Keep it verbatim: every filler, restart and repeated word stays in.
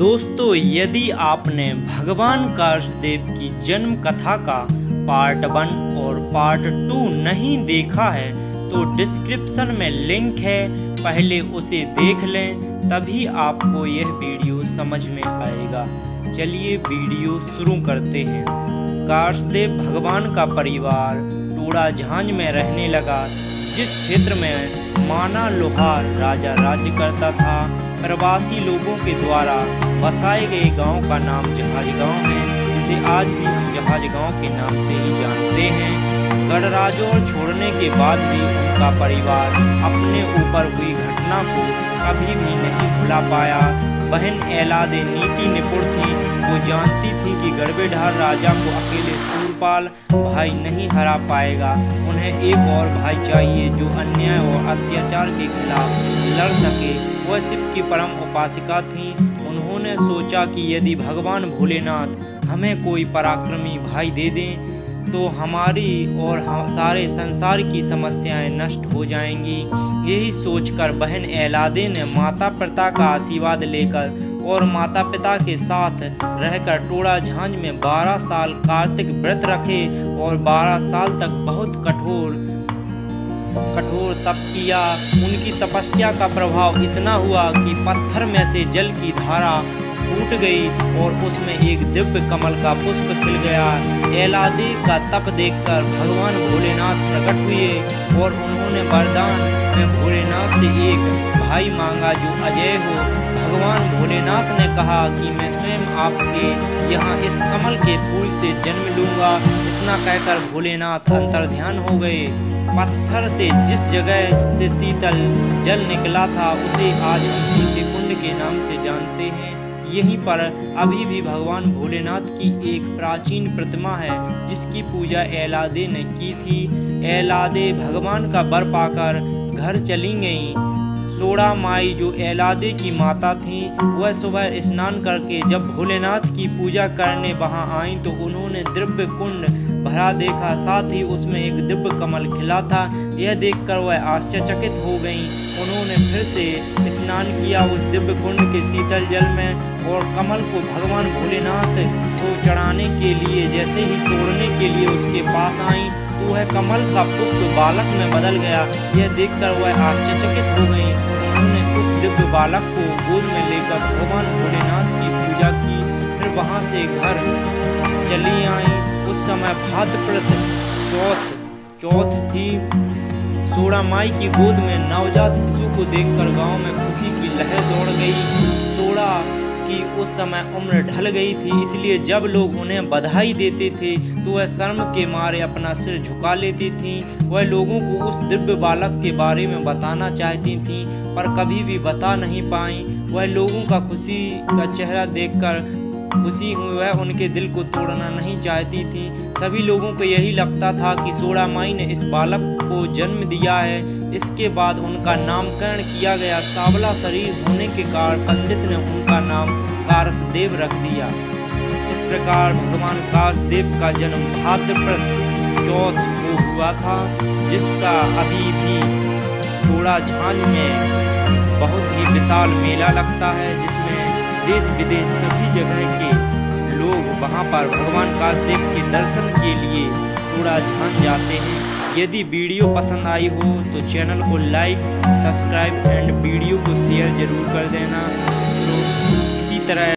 दोस्तों, यदि आपने भगवान करासदेव की जन्म कथा का पार्ट वन और पार्ट टू नहीं देखा है तो डिस्क्रिप्शन में लिंक है, पहले उसे देख लें, तभी आपको यह वीडियो समझ में आएगा। चलिए वीडियो शुरू करते हैं। करासदेव भगवान का परिवार टोड़ा झांझ में रहने लगा, जिस क्षेत्र में माना लोहार राजा राज्य करता था। प्रवासी लोगों के द्वारा बसाए गए गांव का नाम जहाज गाँव है, जिसे आज भी हम जहाज गाँव के नाम से ही जानते हैं। गणराज्य छोड़ने के बाद भी उनका परिवार अपने ऊपर हुई घटना को कभी भी नहीं भुला पाया। बहन एलादे नीति निपुण थी, वो जानती थी कि गर्वेधार राजा को अकेले शूरपाल भाई नहीं हरा पाएगा, उन्हें एक और भाई चाहिए जो अन्याय और अत्याचार के खिलाफ लड़ सके। वह शिव की परम उपासिका थी, उन्होंने सोचा कि यदि भगवान भोलेनाथ हमें कोई पराक्रमी भाई दे दें तो हमारी और हम सारे संसार की समस्याएं नष्ट हो जाएंगी। यही सोचकर बहन एलादे ने माता पिता का आशीर्वाद लेकर और माता पिता के साथ रहकर टोड़ा झांझ में बारह साल कार्तिक व्रत रखे और बारह साल तक बहुत कठोर कठोर तप किया। उनकी तपस्या का प्रभाव इतना हुआ कि पत्थर में से जल की धारा टूट गई और उसमें एक दिव्य कमल का पुष्प खिल गया। एलादे का तप देखकर भगवान भोलेनाथ प्रकट हुए और उन्होंने वरदान में भोलेनाथ से एक भाई मांगा जो अजय हो। भगवान भोलेनाथ ने कहा कि मैं स्वयं आपके यहाँ इस कमल के फूल से जन्म लूँगा। इतना कहकर भोलेनाथ अंतर्ध्यान हो गए। पत्थर से जिस जगह से शीतल जल निकला था उसे आज हम शीतल कुंड के नाम से जानते हैं। यहीं पर अभी भी भगवान भोलेनाथ की एक प्राचीन प्रतिमा है, जिसकी पूजा एलादे ने की थी। एलादे भगवान का वर पाकर घर चली गईं। सोड़ा माई जो एलादे की माता थीं, वह सुबह स्नान करके जब भोलेनाथ की पूजा करने वहां आईं तो उन्होंने दिव्य कुंड भरा देखा, साथ ही उसमें एक दिव्य कमल खिला था। यह देखकर वह आश्चर्यचकित हो गईं। उन्होंने फिर से स्नान किया उस दिव्य कुंड के शीतल जल में और कमल को भगवान भोलेनाथ को चढ़ाने के लिए जैसे ही तोड़ने के लिए उसके पास आईं तो वह कमल का पुष्प बालक में बदल गया। यह देखकर वह आश्चर्यचकित हो गईं। उन्होंने उस दिव्य बालक को गोद में लेकर भगवान भोलेनाथ की पूजा की, फिर वहाँ से घर चली आईं। उस समय भाद्रपद चौथ चौथ थी। सोड़ा माई की गोद में नवजात शिशु को देखकर गांव में खुशी की लहर दौड़ गई। सोड़ा की उस समय उम्र ढल गई थी, इसलिए जब लोग उन्हें बधाई देते थे तो वह शर्म के मारे अपना सिर झुका लेती थी। वह लोगों को उस दिव्य बालक के बारे में बताना चाहती थी पर कभी भी बता नहीं पाई। वह लोगों का खुशी का चेहरा देखकर खुशी हुई, वह उनके दिल को तोड़ना नहीं चाहती थी। सभी लोगों को यही लगता था कि सोड़ा माई ने इस बालक को जन्म दिया है। इसके बाद उनका नामकरण किया गया। सांवला शरीर होने के कारण पंडित ने उनका नाम करासदेव रख दिया। इस प्रकार भगवान करासदेव का जन्म भाद्रपद चौथ को हुआ था, जिसका अभी भी टोड़ा झांझ में बहुत ही विशाल मेला लगता है, जिसमें देश विदेश सभी जगह के लोग वहां पर भगवान करासदेव के दर्शन के लिए टोड़ा झांझ जाते हैं। यदि वीडियो पसंद आई हो तो चैनल को लाइक, सब्सक्राइब एंड वीडियो को शेयर जरूर कर देना। तो इसी तरह